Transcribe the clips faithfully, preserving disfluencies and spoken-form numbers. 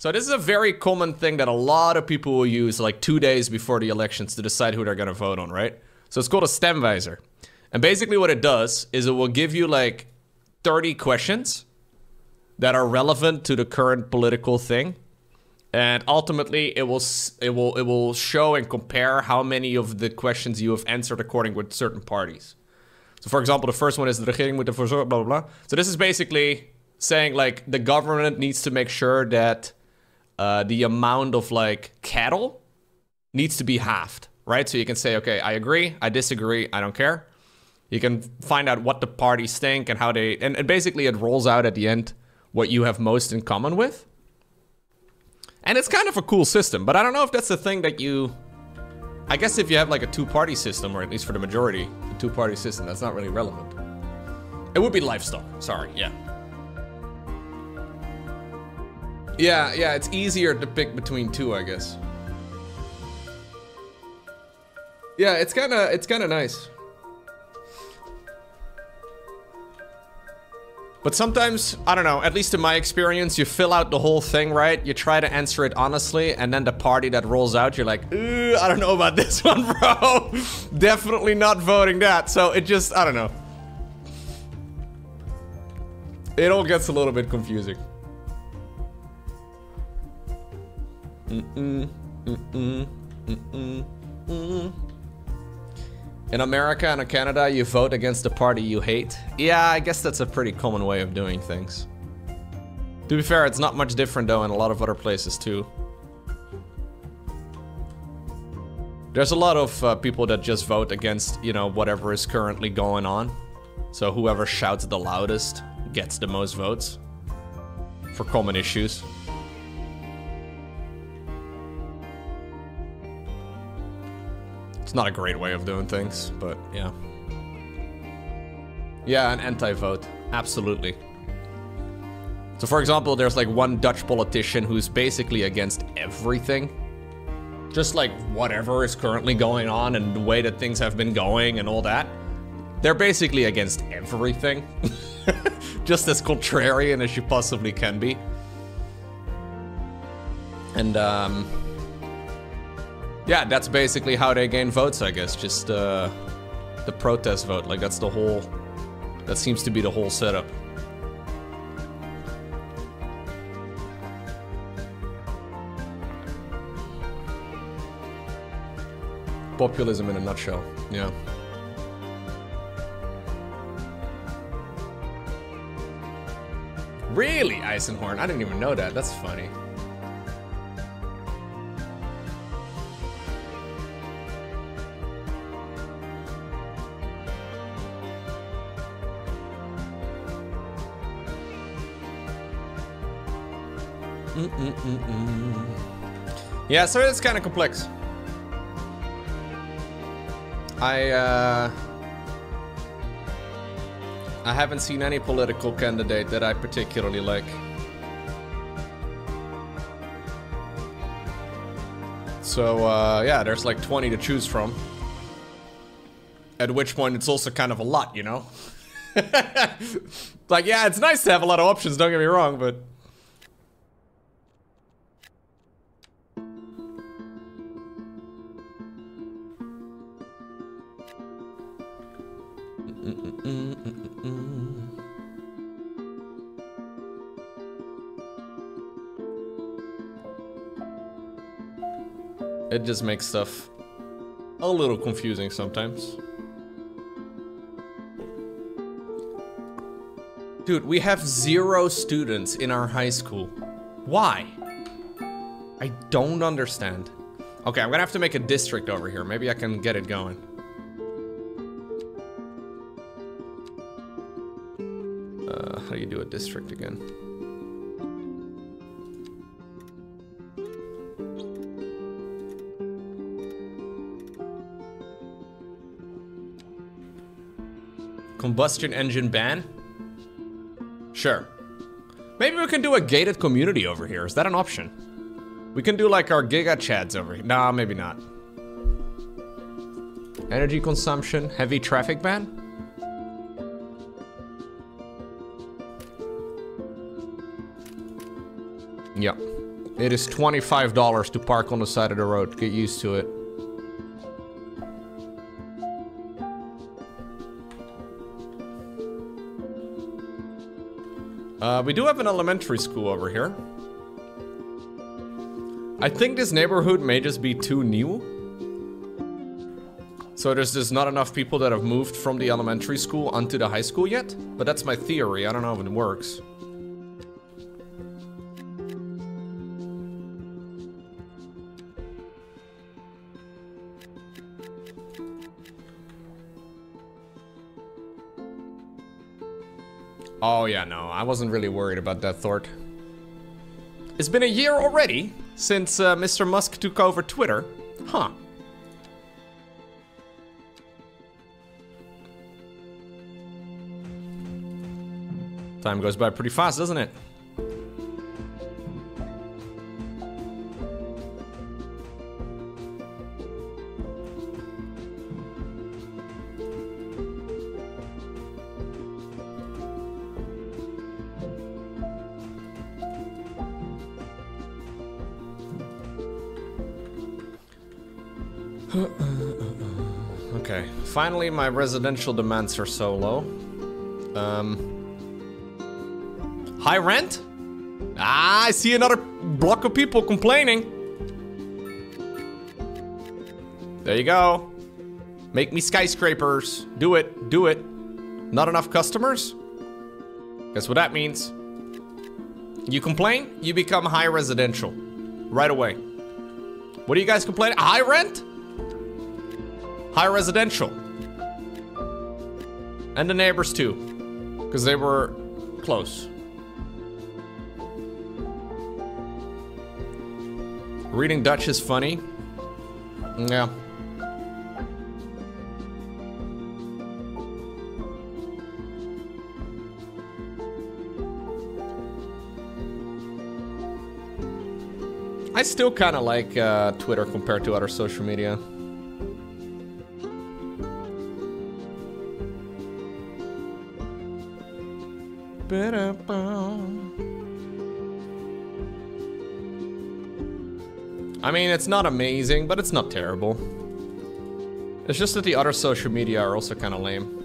So this is a very common thing that a lot of people will use like two days before the elections to decide who they're going to vote on, right? So it's called a stemvisor. And basically what it does is it will give you like thirty questions that are relevant to the current political thing. And ultimately it will it will it will show and compare how many of the questions you have answered according with certain parties. So for example, the first one is the regering moet ervoor zorgen, blah blah blah. So this is basically saying like the government needs to make sure that uh, the amount of like cattle needs to be halved, right? So you can say, okay, I agree, I disagree, I don't care. You can find out what the parties think and how they, and, and basically it rolls out at the end what you have most in common with. And it's kind of a cool system, but I don't know if that's the thing that you, I guess if you have like a two-party system, or at least for the majority, a two-party system, that's not really relevant. It would be livestock, sorry, yeah. Yeah, yeah, it's easier to pick between two, I guess. Yeah, it's kind of, it's kind of nice. But sometimes, I don't know, at least in my experience, you fill out the whole thing, right? You try to answer it honestly, and then the party that rolls out, you're like, ooh, I don't know about this one, bro. Definitely not voting that. So it just, I don't know. It all gets a little bit confusing. Mm-mm, mm-mm, mm-mm, mm-mm. In America and in Canada, you vote against the party you hate. Yeah, I guess that's a pretty common way of doing things. To be fair, it's not much different though in a lot of other places too. There's a lot of uh, people that just vote against, you know, whatever is currently going on. So whoever shouts the loudest gets the most votes for common issues. It's not a great way of doing things, but yeah. Yeah, an anti-vote, absolutely. So for example, there's like one Dutch politician who's basically against everything. Just like whatever is currently going on and the way that things have been going and all that. They're basically against everything. Just as contrarian as you possibly can be. And um... yeah, that's basically how they gain votes, I guess. Just uh, the protest vote. Like, that's the whole... That seems to be the whole setup. Populism in a nutshell, yeah. Really, Eisenhorn? I didn't even know that. That's funny. Mm-mm-mm-mm. Yeah, so it's kind of complex. I uh, I haven't seen any political candidate that I particularly like. So uh, yeah, there's like twenty to choose from. At which point it's also kind of a lot, you know? Like, yeah, it's nice to have a lot of options, don't get me wrong, but... It just makes stuff a little confusing sometimes. Dude, we have zero students in our high school. Why? I don't understand. Okay, I'm gonna have to make a district over here. Maybe I can get it going. Uh, how do you do a district again? Combustion engine ban? Sure. Maybe we can do a gated community over here. Is that an option? We can do like our giga chads over here. Nah, maybe not. Energy consumption, heavy traffic ban? Yep. It is twenty-five dollars to park on the side of the road. Get used to it. Uh, we do have an elementary school over here. I think this neighborhood may just be too new. So there's just not enough people that have moved from the elementary school onto the high school yet. But that's my theory. I don't know if it works. Oh yeah, no, I wasn't really worried about that, Thort. It's been a year already since uh, Mister Musk took over Twitter. Huh. Time goes by pretty fast, doesn't it? Okay, finally my residential demands are so low. Um, high rent? Ah, I see another block of people complaining. There you go. Make me skyscrapers. Do it, do it. Not enough customers? Guess what that means? You complain, you become high residential. Right away. What do you guys complain? High rent? High residential. And the neighbors too, because they were close. Reading Dutch is funny. Yeah. I still kind of like uh, Twitter compared to other social media. I mean, it's not amazing, but it's not terrible. It's just that the other social media are also kind of lame.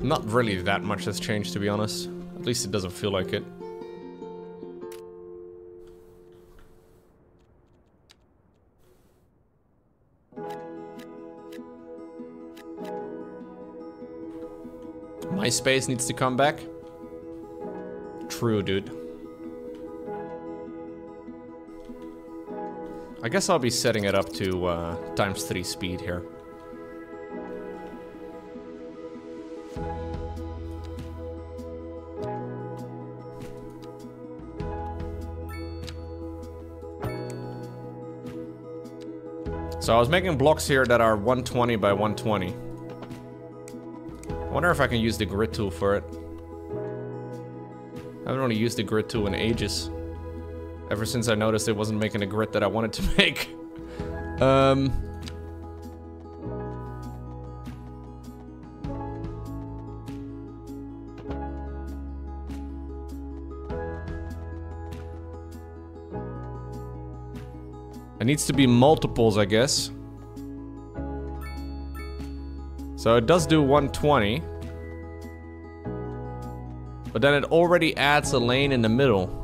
Not really that much has changed, to be honest. At least it doesn't feel like it. MySpace needs to come back. True, dude. I guess I'll be setting it up to uh, times three speed here. So I was making blocks here that are one twenty by one twenty. I wonder if I can use the grid tool for it. I haven't really used the grid tool in ages. Ever since I noticed it wasn't making the grid that I wanted to make. um, it needs to be multiples, I guess. So it does do one twenty, but then it already adds a lane in the middle.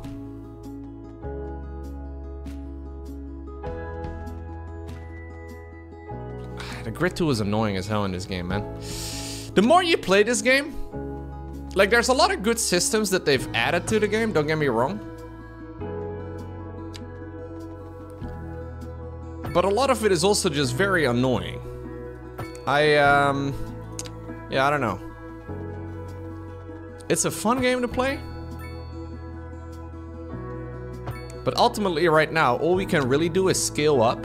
The grid tool is annoying as hell in this game, man. The more you play this game, like there's a lot of good systems that they've added to the game, don't get me wrong. But a lot of it is also just very annoying. I, um, yeah, I don't know. It's a fun game to play. But ultimately right now, all we can really do is scale up.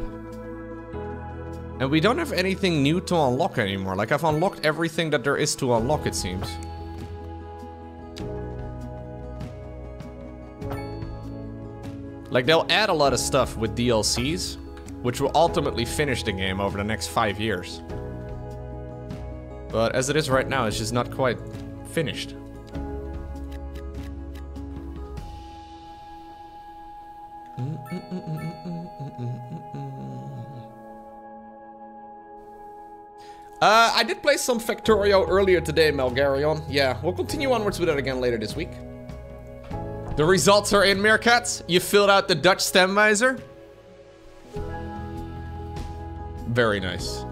And we don't have anything new to unlock anymore. Like, I've unlocked everything that there is to unlock, it seems. Like, they'll add a lot of stuff with D L Cs, which will ultimately finish the game over the next five years. But as it is right now, it's just not quite finished. Uh, I did play some Factorio earlier today, Malgarion. Yeah, we'll continue onwards with that again later this week. The results are in, Meerkat. You filled out the Dutch stemvisor. Very nice.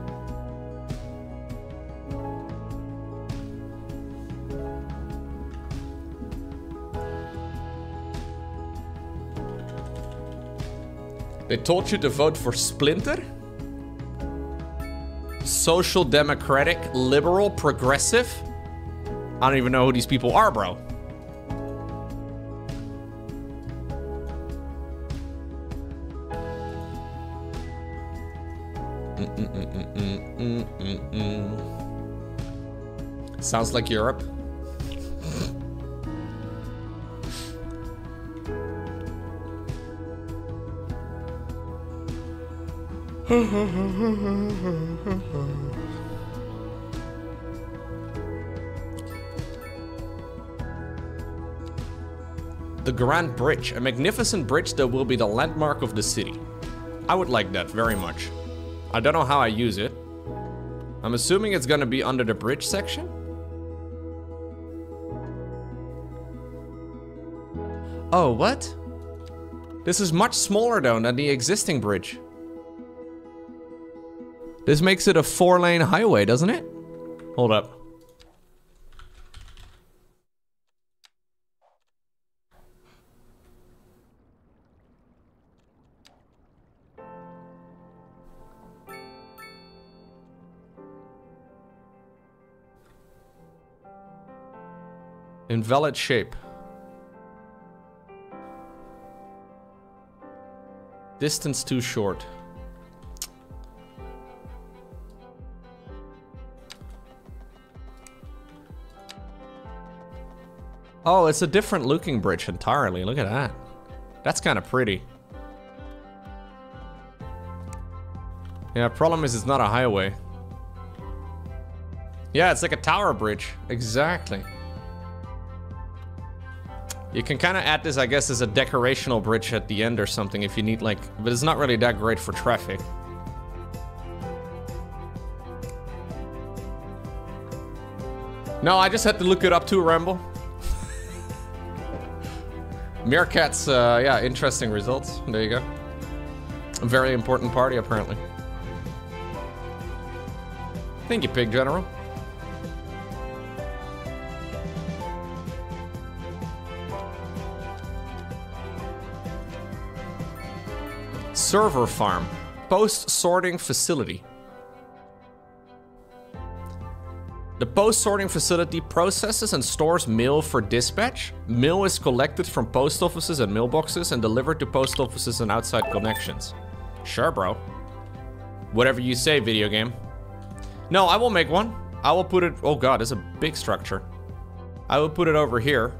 They told you to vote for Splinter? Social, democratic, liberal, progressive? I don't even know who these people are, bro. Mm -mm -mm -mm -mm -mm -mm. Sounds like Europe. The Grand Bridge, a magnificent bridge that will be the landmark of the city. I would like that very much. I don't know how I use it. I'm assuming it's gonna be under the bridge section. Oh, what? This is much smaller though than the existing bridge. This makes it a four-lane highway, doesn't it? Hold up. Invalid shape. Distance too short. Oh, it's a different looking bridge entirely. Look at that. That's kind of pretty. Yeah, problem is it's not a highway. Yeah, it's like a tower bridge. Exactly. You can kind of add this, I guess, as a decorational bridge at the end or something if you need, like... But it's not really that great for traffic. No, I just had to look it up too, Ramble. Meerkat's, uh, yeah, interesting results. There you go. A very important party, apparently. Thank you, Pig General. Server farm. Post-sorting facility. The post-sorting facility processes and stores mail for dispatch. Mail is collected from post offices and mailboxes and delivered to post offices and outside connections. Sure, bro. Whatever you say, video game. No, I will make one. I will put it... Oh god, it's a big structure. I will put it over here.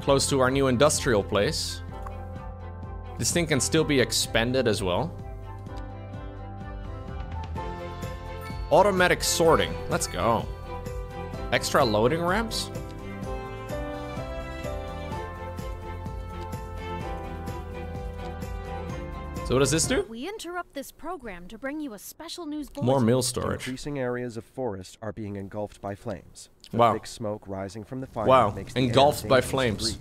Close to our new industrial place. This thing can still be expanded as well. Automatic sorting. Let's go. Extra loading ramps? So what does this do? We interrupt this program to bring you a special news bulletin. More meal storage. Increasing areas of forest are being engulfed by flames. The wow. Thick smoke rising from the fire wow. Makes the engulfed by flames.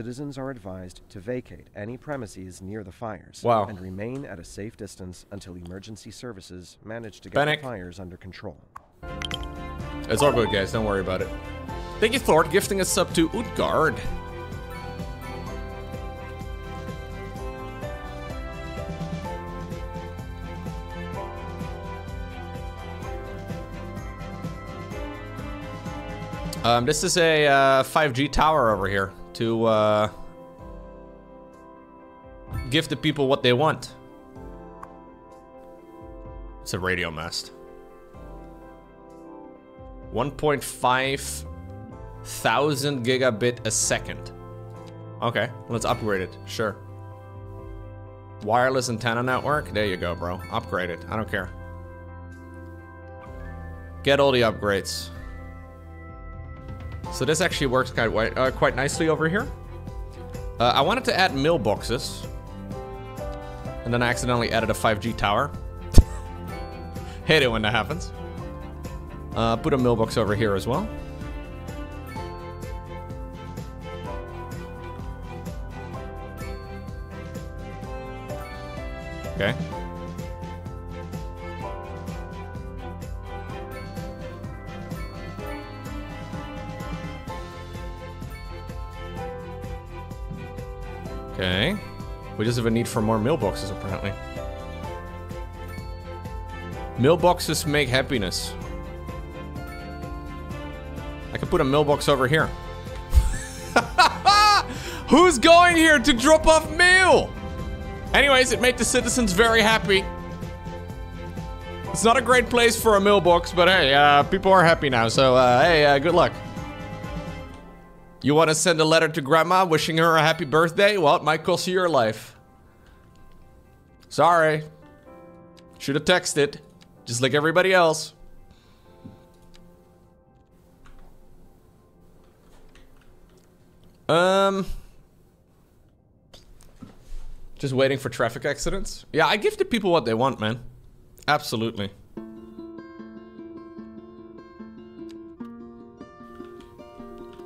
Citizens are advised to vacate any premises near the fires wow. And remain at a safe distance until emergency services manage to get Panic. the fires under control. It's all good, guys. Don't worry about it. Thank you, Thor, gifting us up to Utgard. Um, this is a uh, five G tower over here. To uh, give the people what they want. It's a radio mast. one point five thousand gigabit a second. Okay, let's upgrade it, sure. Wireless antenna network, there you go, bro. Upgrade it, I don't care. Get all the upgrades. So this actually works quite, uh, quite nicely over here. Uh, I wanted to add mill boxes. And then I accidentally added a five G tower. Hate it when that happens. Uh, put a mill box over here as well. Okay. Okay. We just have a need for more mill boxes, apparently. Mill boxes make happiness. I could put a mill box over here. Who's going here to drop off mail? Anyways, it made the citizens very happy. It's not a great place for a mill box, but hey, uh, people are happy now, so uh, hey, uh, good luck. You want to send a letter to grandma wishing her a happy birthday? Well, it might cost you your life. Sorry. Should have texted. Just like everybody else. Um... Just waiting for traffic accidents? Yeah, I give the people what they want, man. Absolutely.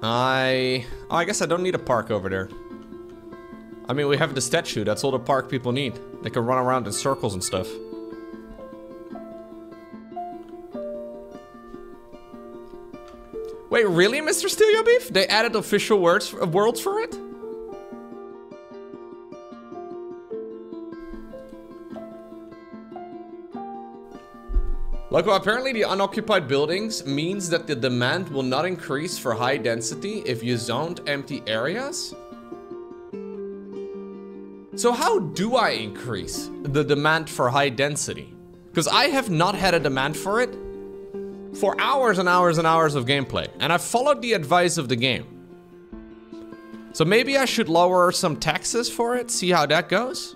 I... Oh, I guess I don't need a park over there. I mean, we have the statue. That's all the park people need. They can run around in circles and stuff. Wait, really, Mister Steelyo Beef? They added official words, worlds for it? Loco, apparently the unoccupied buildings means that the demand will not increase for high density if you zoned empty areas. So how do I increase the demand for high density? Because I have not had a demand for it for hours and hours and hours of gameplay. And I followed the advice of the game. So maybe I should lower some taxes for it, see how that goes.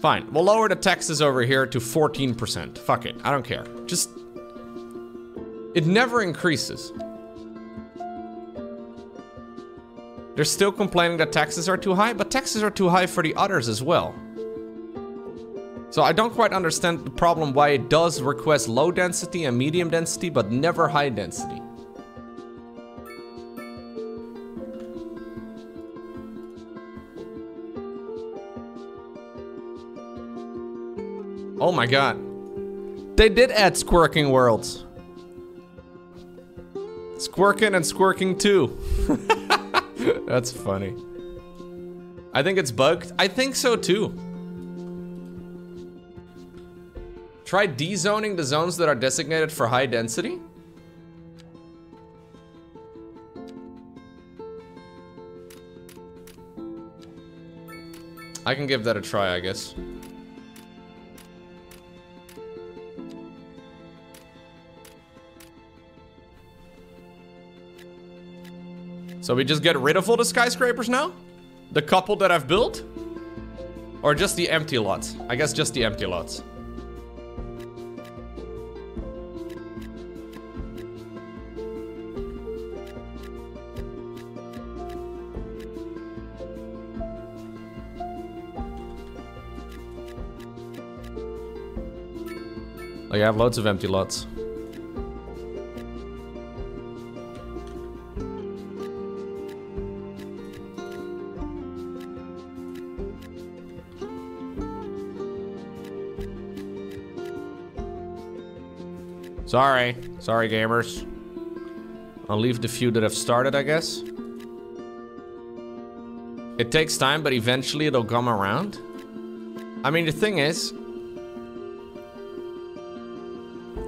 Fine, we'll lower the taxes over here to fourteen percent. Fuck it, I don't care. Just... It never increases. They're still complaining that taxes are too high, but taxes are too high for the others as well. So I don't quite understand the problem why it does request low density and medium density, but never high density. Oh my god. They did add squirking worlds. Squirking and squirking too. That's funny. I think it's bugged. I think so too. Try dezoning the zones that are designated for high density. I can give that a try, I guess. So we just get rid of all the skyscrapers now? The couple that I've built? Or just the empty lots? I guess just the empty lots. Like I have loads of empty lots. Sorry. Sorry, gamers. I'll leave the few that have started, I guess. It takes time, but eventually it'll come around. I mean, the thing is...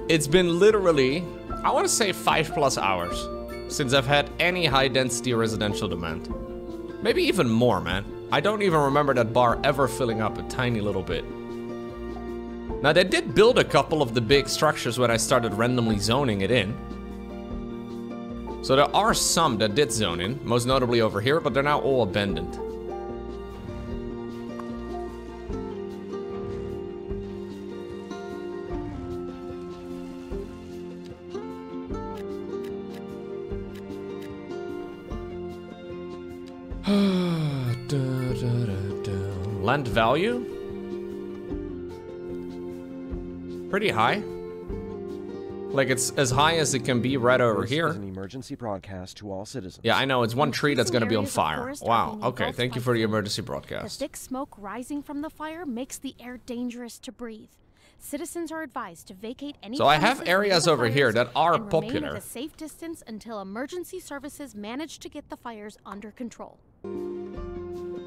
It's been literally, I want to say five plus hours, since I've had any high-density residential demand. Maybe even more, man. I don't even remember that bar ever filling up a tiny little bit. Now, they did build a couple of the big structures when I started randomly zoning it in. So there are some that did zone in, most notably over here, but they're now all abandoned. da, da, da, da. Lend value? Pretty high. Like, it's as high as it can be right over here. An emergency broadcast to all citizens. Yeah, I know. It's one tree that's going to be on fire. Wow. Okay, thank you for the emergency broadcast. The thick smoke rising from the fire makes the air dangerous to breathe. Citizens are advised to vacate any. So I have areas over here that are popular. Remain at a safe distance until emergency services manage to get the fires under control.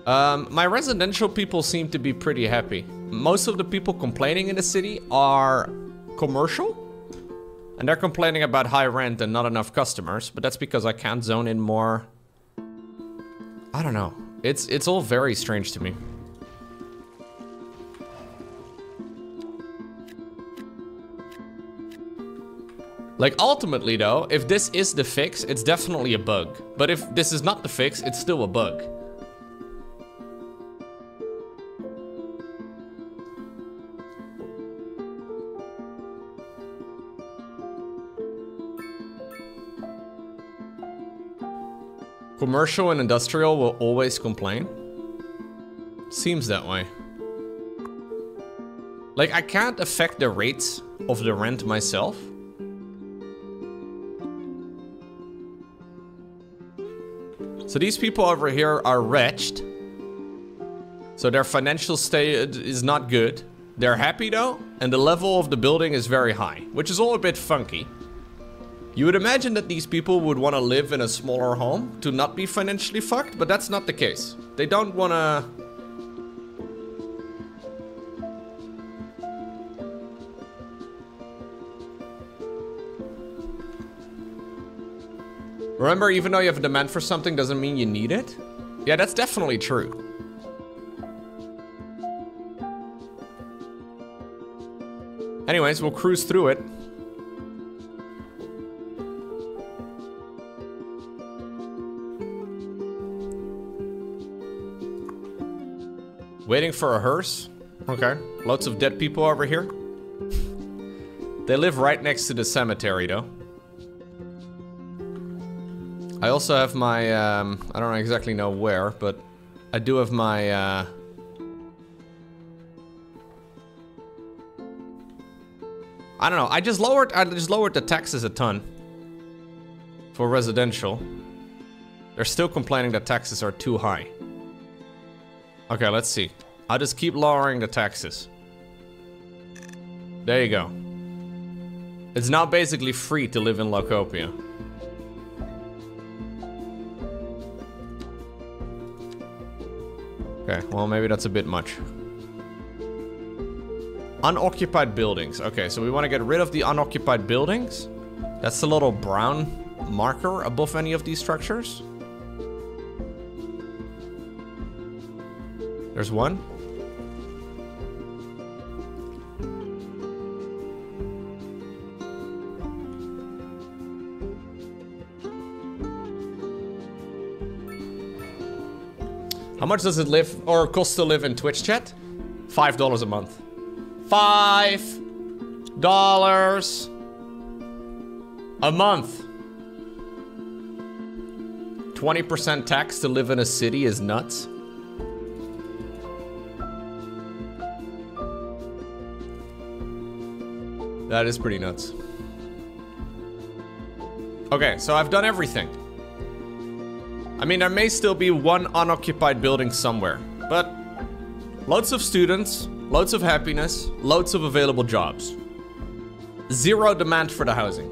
Um, my residential people seem to be pretty happy. Most of the people complaining in the city are commercial. And they're complaining about high rent and not enough customers, but that's because I can't zone in more. I don't know. It's it's all very strange to me. Like, ultimately though, if this is the fix, it's definitely a bug. But if this is not the fix, it's still a bug. Commercial and industrial will always complain. Seems that way. Like, I can't affect the rates of the rent myself. So these people over here are wretched. So their financial state is not good. They're happy though, and the level of the building is very high, which is all a bit funky. You would imagine that these people would want to live in a smaller home to not be financially fucked, but that's not the case. They don't want to... Remember, even though you have a demand for something doesn't mean you need it? Yeah, that's definitely true. Anyways, we'll cruise through it. Waiting for a hearse? Okay. Lots of dead people over here. They live right next to the cemetery, though. I also have my, um, I don't exactly know where, but I do have my, uh... I don't know, I just lowered, I just lowered the taxes a ton. For residential. They're still complaining that taxes are too high. Okay, let's see. I'll just keep lowering the taxes. There you go. It's now basically free to live in Lowkopia. Okay, well, maybe that's a bit much. Unoccupied buildings. Okay, so we want to get rid of the unoccupied buildings. That's the little brown marker above any of these structures. There's one. How much does it live or cost to live in Twitch chat? Five dollars a month. Five dollars a month. twenty percent tax to live in a city is nuts. That is pretty nuts. Okay, so I've done everything. I mean, there may still be one unoccupied building somewhere, but loads of students, loads of happiness, loads of available jobs. Zero demand for the housing.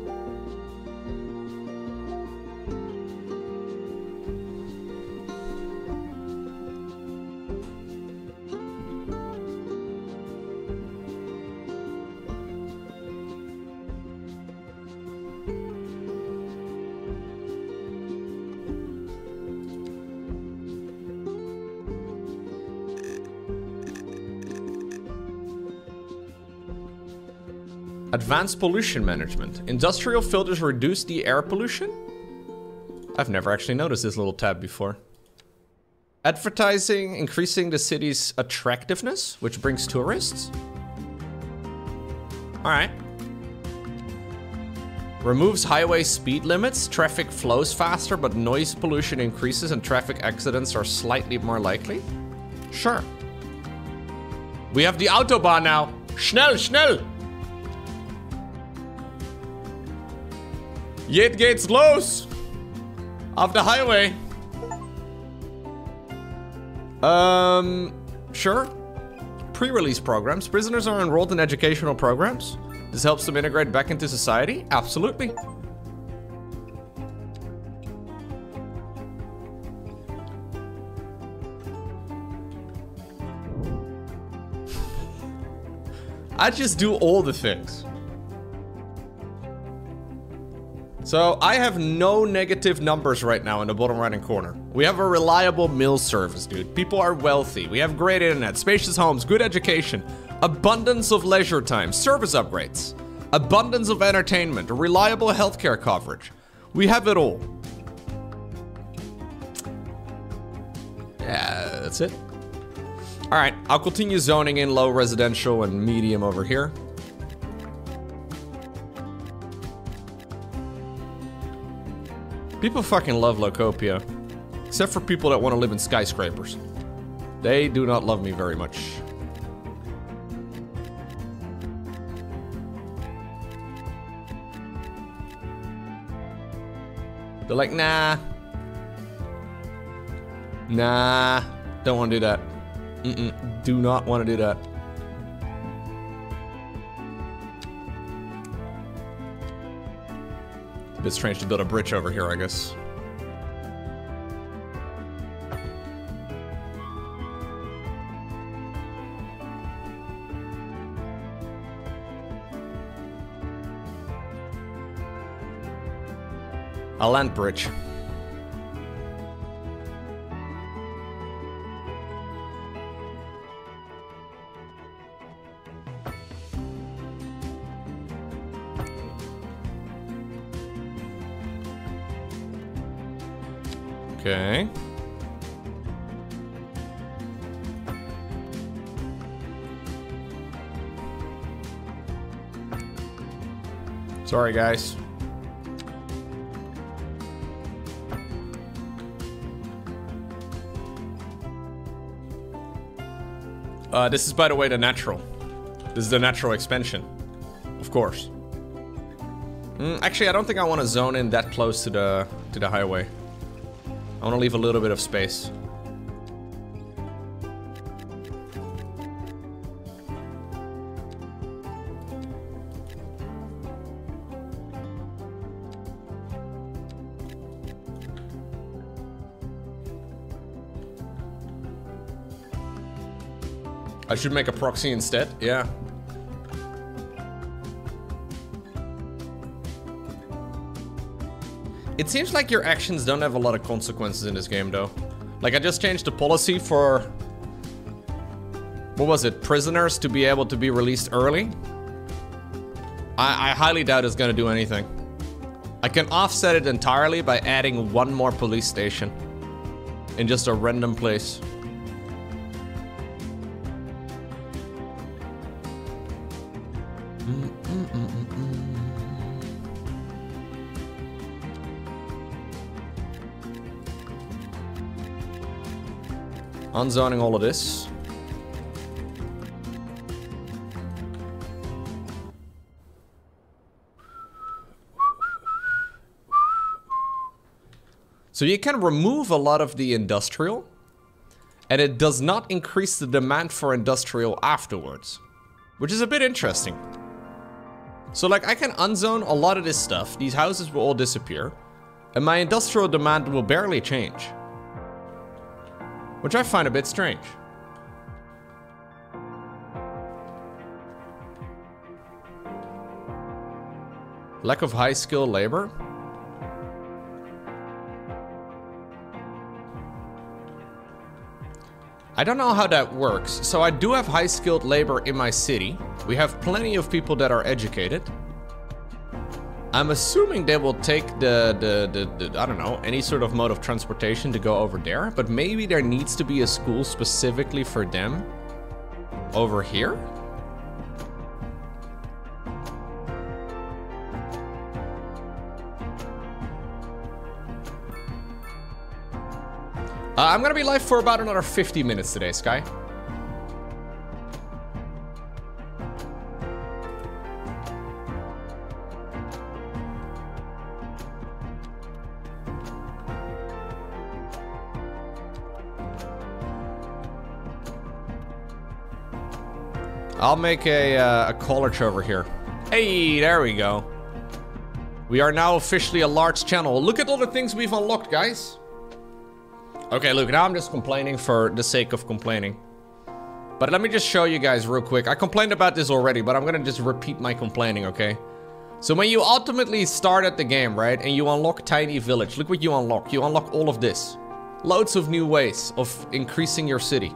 Advanced pollution management. Industrial filters reduce the air pollution? I've never actually noticed this little tab before. Advertising, increasing the city's attractiveness, which brings tourists. All right. Removes highway speed limits, traffic flows faster, but noise pollution increases and traffic accidents are slightly more likely? Sure. We have the Autobahn now. Schnell, schnell! Jetzt geht's los! Off the highway. Um, sure. Pre-release programs. Prisoners are enrolled in educational programs. This helps them integrate back into society? Absolutely. I just do all the things. So I have no negative numbers right now in the bottom right-hand corner. We have a reliable mail service, dude. People are wealthy. We have great internet, spacious homes, good education. Abundance of leisure time, service upgrades, abundance of entertainment, reliable healthcare coverage. We have it all. Yeah, that's it. All right, I'll continue zoning in low residential and medium over here. People fucking love Lowkopia, except for people that want to live in skyscrapers. They do not love me very much. They're like, nah. Nah. Don't want to do that. Mm-mm. Do not want to do that. It's a bit strange to build a bridge over here, I guess. A land bridge. Okay. Sorry, guys. Uh, this is, by the way, the natural. This is the natural expansion, of course. Mm, actually, I don't think I want to zone in that close to the to the highway. I want to leave a little bit of space. I should make a proxy instead, yeah. It seems like your actions don't have a lot of consequences in this game, though. Like, I just changed the policy for... What was it? Prisoners to be able to be released early? I, I highly doubt it's gonna do anything. I can offset it entirely by adding one more police station. In just a random place. Unzoning all of this. So you can remove a lot of the industrial, and it does not increase the demand for industrial afterwards, which is a bit interesting. So like, I can unzone a lot of this stuff, these houses will all disappear, and my industrial demand will barely change. Which I find a bit strange. Lack of high skill labor? I don't know how that works. So I do have high skilled labor in my city. We have plenty of people that are educated. I'm assuming they will take the, the, the, the, I don't know, any sort of mode of transportation to go over there, but maybe there needs to be a school specifically for them over here? Uh, I'm gonna be live for about another fifty minutes today, Sky. I'll make a, uh, a collage over here. Hey, there we go. We are now officially a large channel. Look at all the things we've unlocked, guys. Okay, look, now I'm just complaining for the sake of complaining. But let me just show you guys real quick. I complained about this already, but I'm gonna just repeat my complaining, okay? So when you ultimately start at the game, right, and you unlock Tiny Village, look what you unlock. You unlock all of this. Loads of new ways of increasing your city.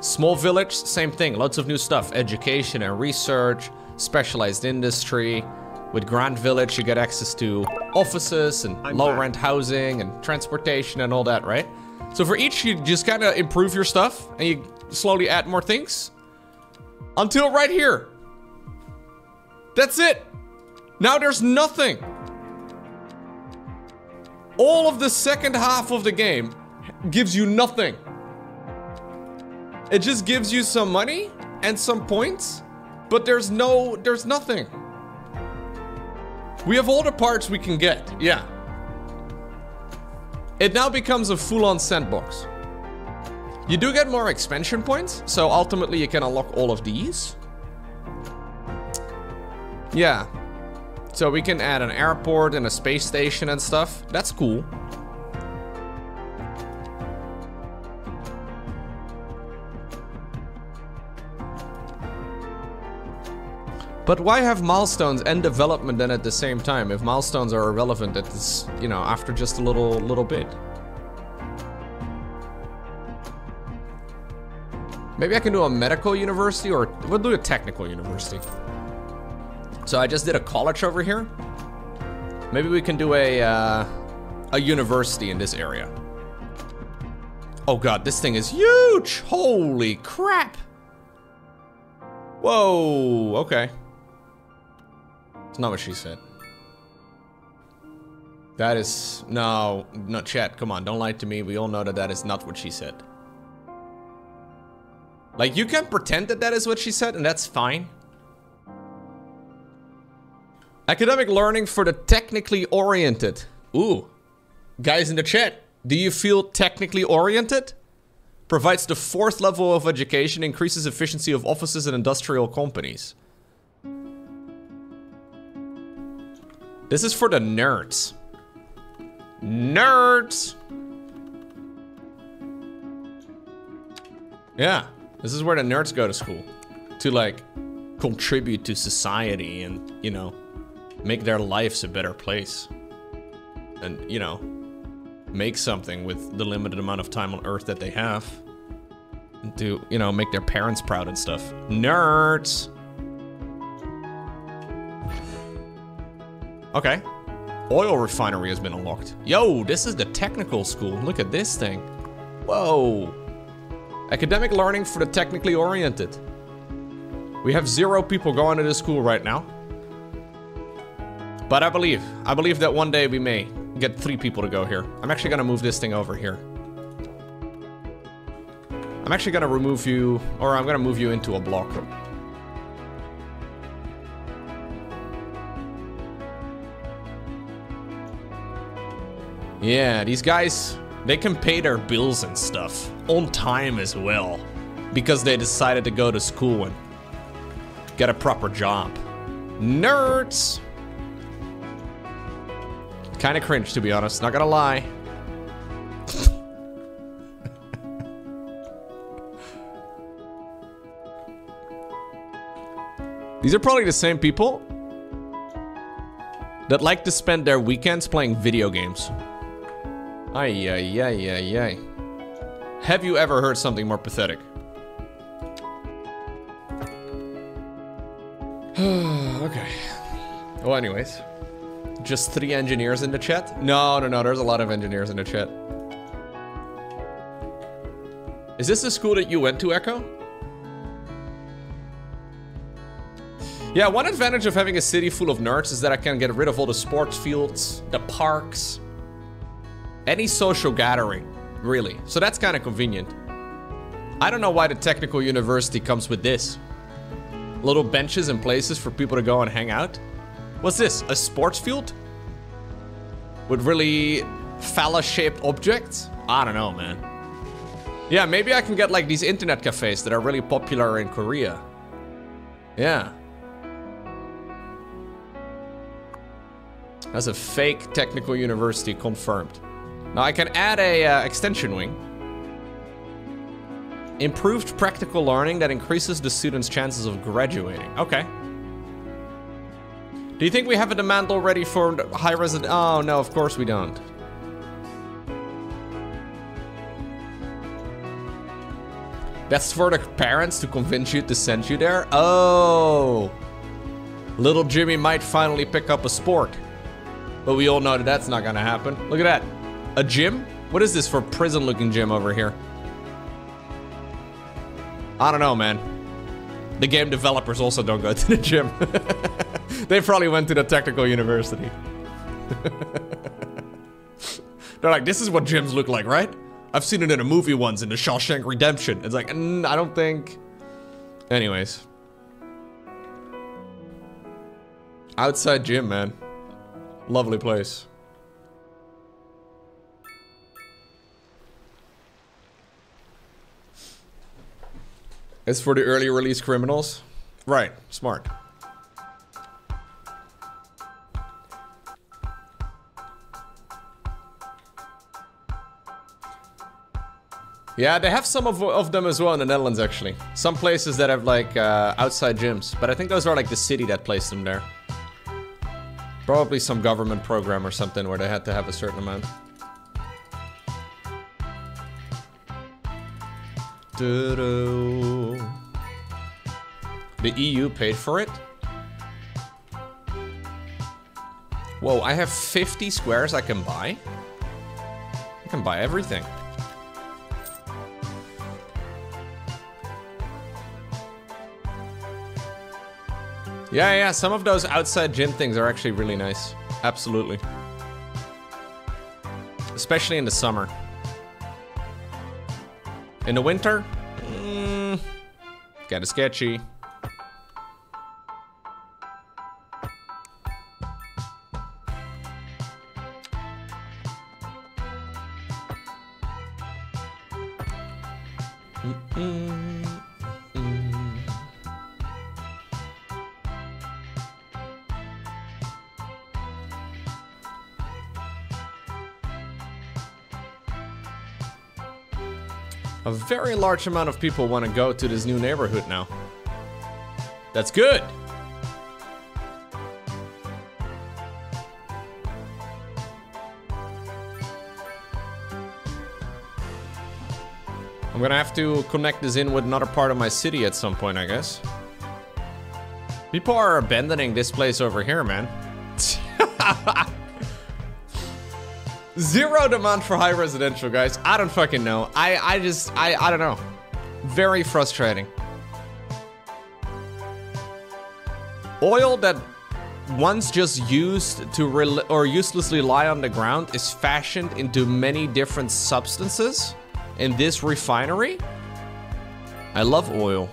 Small village, same thing, lots of new stuff. Education and research, specialized industry. With Grand Village, you get access to offices and low-rent housing and transportation and all that, right? So for each, you just kind of improve your stuff and you slowly add more things. Until right here. That's it. Now there's nothing. All of the second half of the game gives you nothing. It just gives you some money and some points, but there's no, there's nothing. We have all the parts we can get, yeah. It now becomes a full-on sandbox. You do get more expansion points, so ultimately you can unlock all of these. Yeah. So we can add an airport and a space station and stuff. That's cool. But why have milestones and development then at the same time? If milestones are irrelevant, it's, you know, after just a little, little bit. Maybe I can do a medical university, or we'll do a technical university. So I just did a college over here. Maybe we can do a, uh, a university in this area. Oh God, this thing is huge! Holy crap! Whoa, okay. Not what she said. That is no, no chat. Come on, don't lie to me. We all know that that is not what she said. Like, you can pretend that that is what she said, and that's fine. Academic learning for the technically oriented. Ooh, guys in the chat, do you feel technically oriented? Provides the fourth level of education, increases efficiency of offices and industrial companies. This is for the nerds. Nerds! Yeah, this is where the nerds go to school. To, like, contribute to society and, you know, make their lives a better place. And, you know, make something with the limited amount of time on Earth that they have. And to, you know, make their parents proud and stuff. Nerds! Okay. Oil refinery has been unlocked. Yo, this is the technical school. Look at this thing. Whoa. Academic learning for the technically oriented. We have zero people going to this school right now. But I believe, I believe that one day we may get three people to go here. I'm actually gonna move this thing over here. I'm actually gonna remove you, or I'm gonna move you into a block. Yeah, these guys, they can pay their bills and stuff on time as well, because they decided to go to school and get a proper job. Nerds! Kinda cringe, to be honest, not gonna lie. These are probably the same people that like to spend their weekends playing video games. Ay, ay, ay, ay, ay. Have you ever heard something more pathetic? Okay. Well, anyways. Just three engineers in the chat? No, no, no, there's a lot of engineers in the chat. Is this the school that you went to, Echo? Yeah, one advantage of having a city full of nerds is that I can get rid of all the sports fields, the parks, any social gathering. really. So that's kind of convenient. I don't know why the technical university comes with this. Little benches and places for people to go and hang out. What's this? A sports field? With really phallic-shaped objects? I don't know, man. Yeah, maybe I can get like these internet cafes that are really popular in Korea. Yeah. That's a fake technical university, confirmed. Now I can add a uh, extension wing. Improved practical learning that increases the students' chances of graduating. Okay. Do you think we have a demand already for high resident? Oh no, of course we don't. That's for the parents to convince you to send you there? Oh. Little Jimmy might finally pick up a sport. But we all know that that's not gonna happen. Look at that. A gym? What is this for prison looking gym over here? I don't know, man. The game developers also don't go to the gym. They probably went to the technical university. They're like, this is what gyms look like, right? I've seen it in a movie once in the Shawshank Redemption. It's like, mm, I don't think... Anyways. Outside gym, man. Lovely place. It's for the early release criminals. Right, smart. Yeah, they have some of, of them as well in the Netherlands, actually. Some places that have, like, uh, outside gyms. But I think those are, like, the city that placed them there. Probably some government program or something where they had to have a certain amount. Doo-doo. The E U paid for it? Whoa, I have fifty squares I can buy? I can buy everything. Yeah, yeah, some of those outside gym things are actually really nice. Absolutely. Especially in the summer. In the winter? Mm, kinda sketchy. A very large amount of people want to go to this new neighborhood now. That's good. I'm gonna have to connect this in with another part of my city at some point, I guess. People are abandoning this place over here, man. Zero demand for high residential, guys. I don't fucking know. I, I just, I, I don't know. Very frustrating. Oil that once just used to rel- or uselessly lie on the ground is fashioned into many different substances in this refinery. I love oil.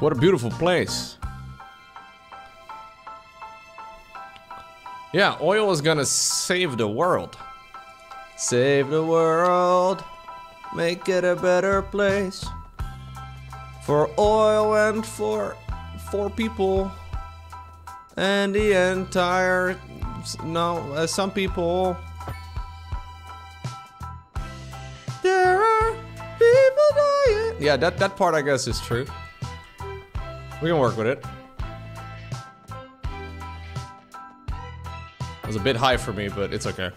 What a beautiful place. Yeah, oil is gonna save the world. Save the world. Make it a better place. For oil and for, for people. And the entire... No, uh, some people. There are people dying. Yeah, that, that part I guess is true. We can work with it. It was a bit high for me, but it's okay.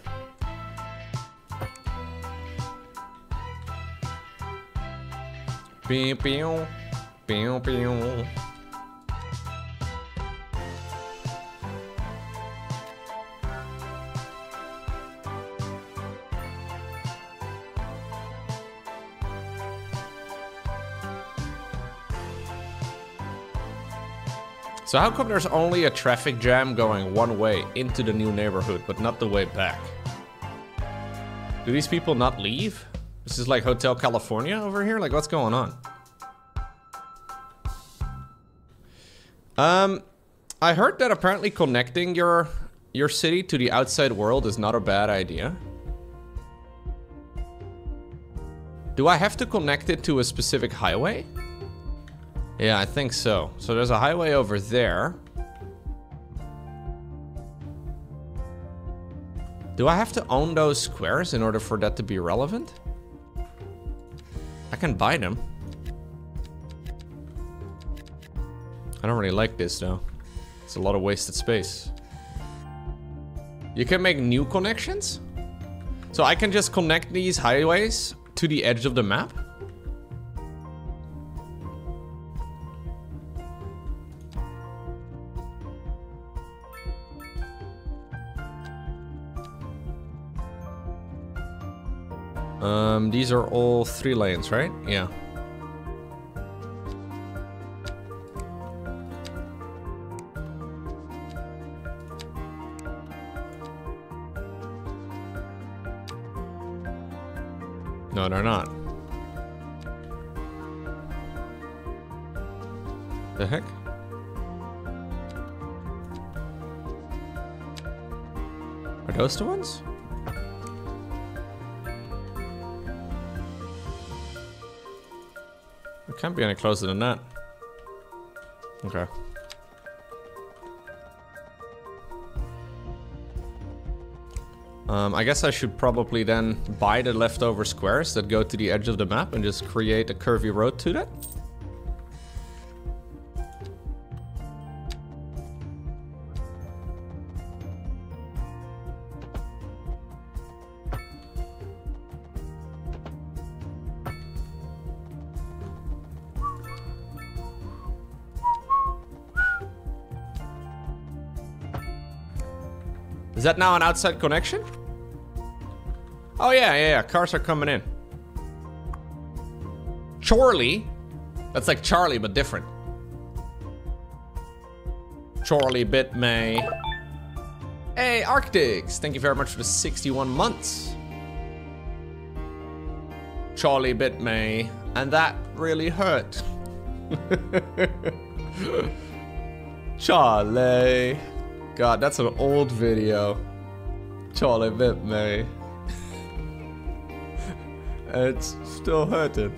Pew, pew, pew, pew. So how come there's only a traffic jam going one way into the new neighborhood, but not the way back? Do these people not leave? This is like Hotel California over here? Like, what's going on? Um, I heard that apparently connecting your, your city to the outside world is not a bad idea. Do I have to connect it to a specific highway? Yeah, I think so. So there's a highway over there. Do I have to own those squares in order for that to be relevant? I can buy them. I don't really like this though. It's a lot of wasted space. You can make new connections? So I can just connect these highways to the edge of the map? Um, these are all three lanes, right? Yeah. No, they're not. The heck? Are those the ones? It can't be any closer than that. Okay. Um, I guess I should probably then buy the leftover squares that go to the edge of the map and just create a curvy road to that. Is that now an outside connection? Oh yeah, yeah, yeah, cars are coming in. Charlie? That's like Charlie, but different. Charlie Bitmay. Hey, Arctics, thank you very much for the sixty-one months. Charlie Bitmay, and that really hurt. Charlie. God, that's an old video. Charlie Bitmay. It's still hurting.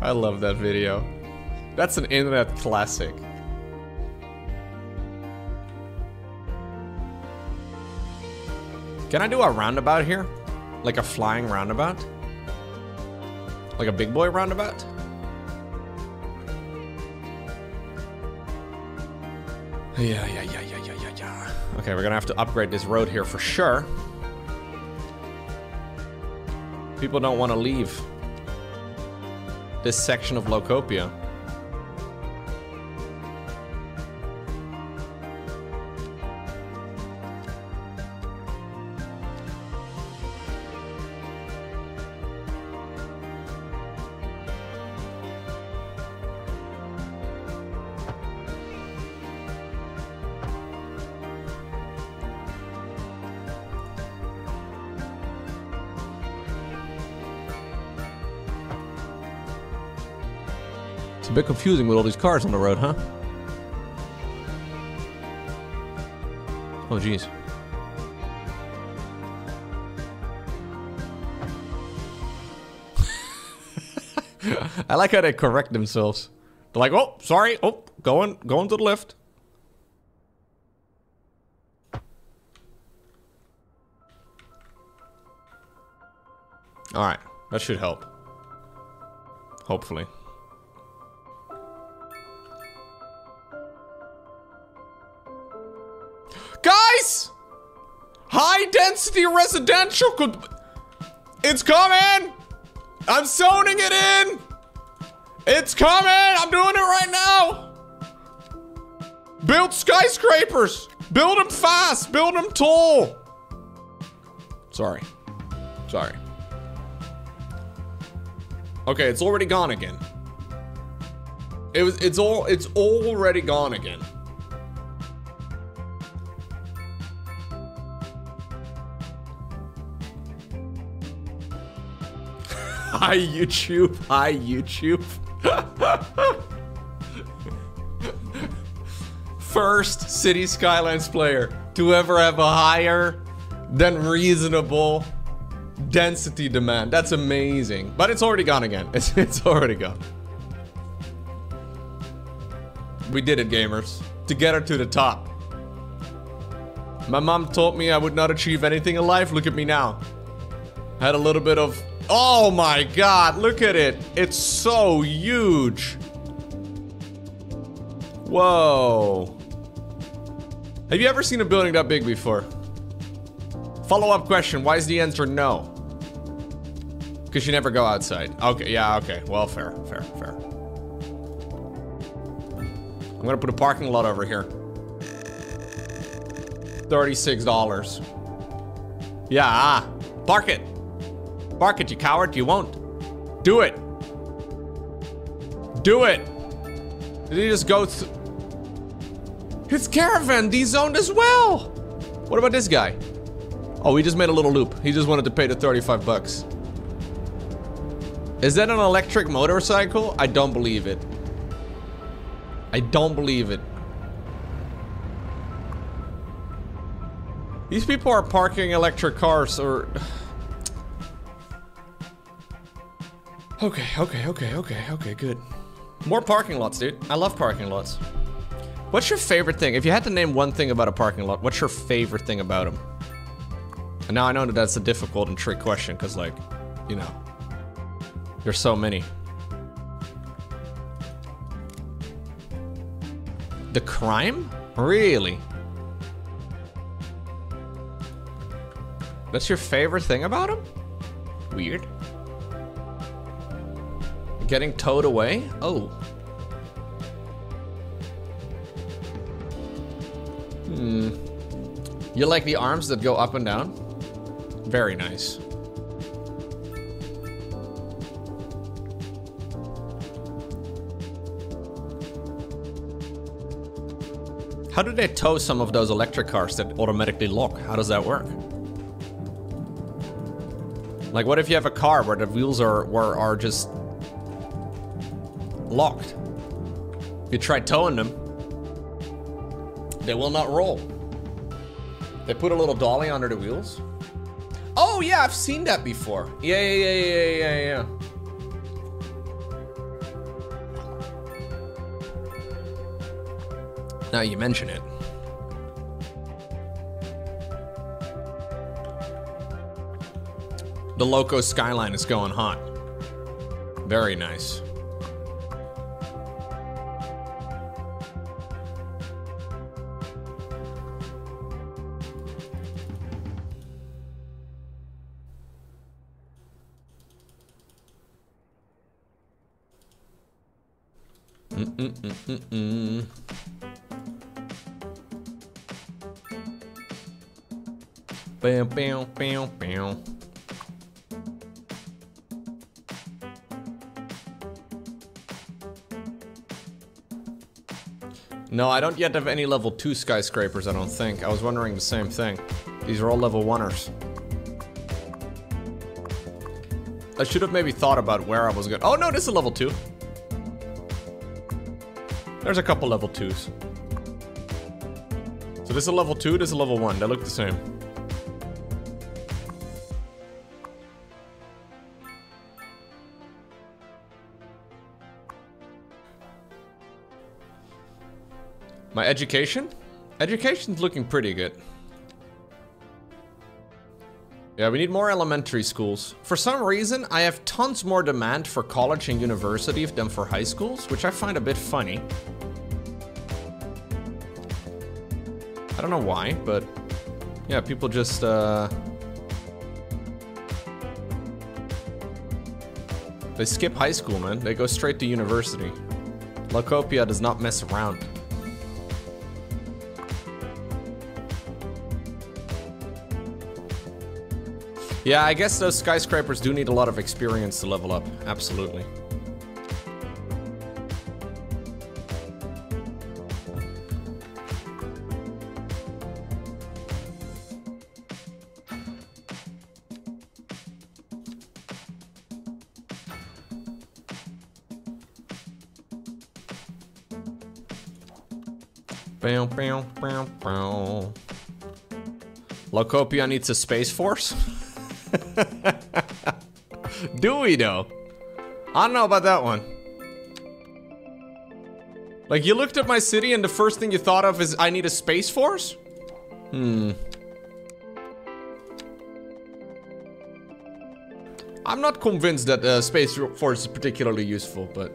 I love that video. That's an internet classic. Can I do a roundabout here? Like a flying roundabout? Like a big boy roundabout? Yeah, yeah, yeah, yeah, yeah, yeah, yeah. Okay, we're gonna have to upgrade this road here for sure. People don't want to leave this section of Lowkopia. It's a bit confusing with all these cars on the road, huh? Oh, jeez. I like how they correct themselves. They're like, oh, sorry, oh, going, going to the left. All right, that should help. Hopefully. Guys! High density residential could... It's coming! I'm zoning it in! It's coming! I'm doing it right now! Build skyscrapers! Build them fast! Build them tall! Sorry. Sorry. Okay, it's already gone again. It was, it's all, it's already gone again. Hi YouTube, hi YouTube. First City Skylines player to ever have a higher than reasonable density demand. That's amazing. But it's already gone again. It's, it's already gone. We did it, gamers. Together to the top. My mom told me I would not achieve anything in life. Look at me now. Had a little bit of... Oh my god, look at it. It's so huge. Whoa. Have you ever seen a building that big before? Follow-up question, why is the answer no? Because you never go outside. Okay, yeah, okay. Well, fair, fair, fair. I'm gonna put a parking lot over here. thirty-six dollars. Yeah, park it. Park it, you coward, you won't. Do it. Do it. Did he just go through? His caravan dezoned as well. What about this guy? Oh, he just made a little loop. He just wanted to pay the thirty-five bucks. Is that an electric motorcycle? I don't believe it. I don't believe it. These people are parking electric cars or... Okay, okay, okay, okay, okay, good. More parking lots, dude. I love parking lots. What's your favorite thing? If you had to name one thing about a parking lot, what's your favorite thing about them? And now I know that that's a difficult and trick question, because, like, you know, there's so many. The crime? Really? That's your favorite thing about them? Weird. Getting towed away? Oh. Hmm. You like the arms that go up and down? Very nice. How do they tow some of those electric cars that automatically lock? How does that work? Like, what if you have a car where the wheels are where are just locked? You try towing them, they will not roll. They put a little dolly under the wheels. Oh yeah, I've seen that before. Yeah, yeah, yeah, yeah, yeah, yeah. Now you mention it. The Loco skyline is going hot. Very nice. Mm-mm-mm-mm-mm. Bam, bam, bam, bam. No, I don't yet have any level two skyscrapers, I don't think. I was wondering the same thing. These are all level oneers. I should have maybe thought about where I was going. Oh no, this is a level two. There's a couple level twos. So this is a level two, this is a level one. They look the same. My education? Education's looking pretty good. Yeah, we need more elementary schools. For some reason, I have tons more demand for college and university than for high schools, which I find a bit funny. I don't know why, but yeah, people just, uh, they skip high school, man. They go straight to university. Lowkopia does not mess around. Yeah, I guess those skyscrapers do need a lot of experience to level up. Absolutely. Bam, bam, bam, bam. Lowkopia needs a space force? Do we though? I don't know about that one. Like, you looked at my city and the first thing you thought of is I need a space force? Hmm. I'm not convinced that uh, space force is particularly useful, but...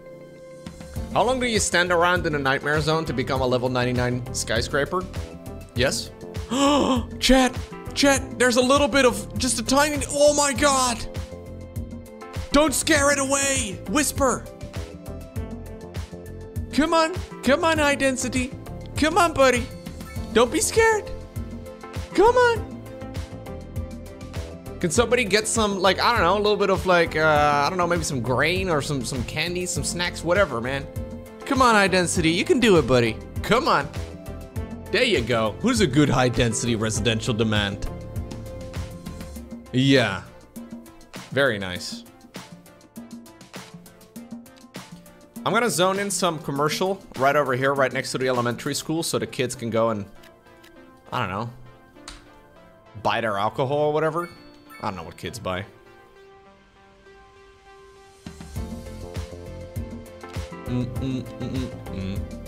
How long do you stand around in a nightmare zone to become a level ninety-nine skyscraper? Yes? Chat! Chat! There's a little bit of... Just a tiny... Oh my god! Don't scare it away! Whisper! Come on, come on, high density. Come on, buddy. Don't be scared. Come on. Can somebody get some, like, I don't know, a little bit of like, uh, I don't know, maybe some grain or some, some candy, some snacks, whatever, man. Come on, high density. You can do it, buddy. Come on. There you go. Who's a good high density residential demand? Yeah. Very nice. I'm gonna zone in some commercial right over here, right next to the elementary school, so the kids can go and, I don't know, buy their alcohol or whatever. I don't know what kids buy. Mm-mm-mm-mm-mm.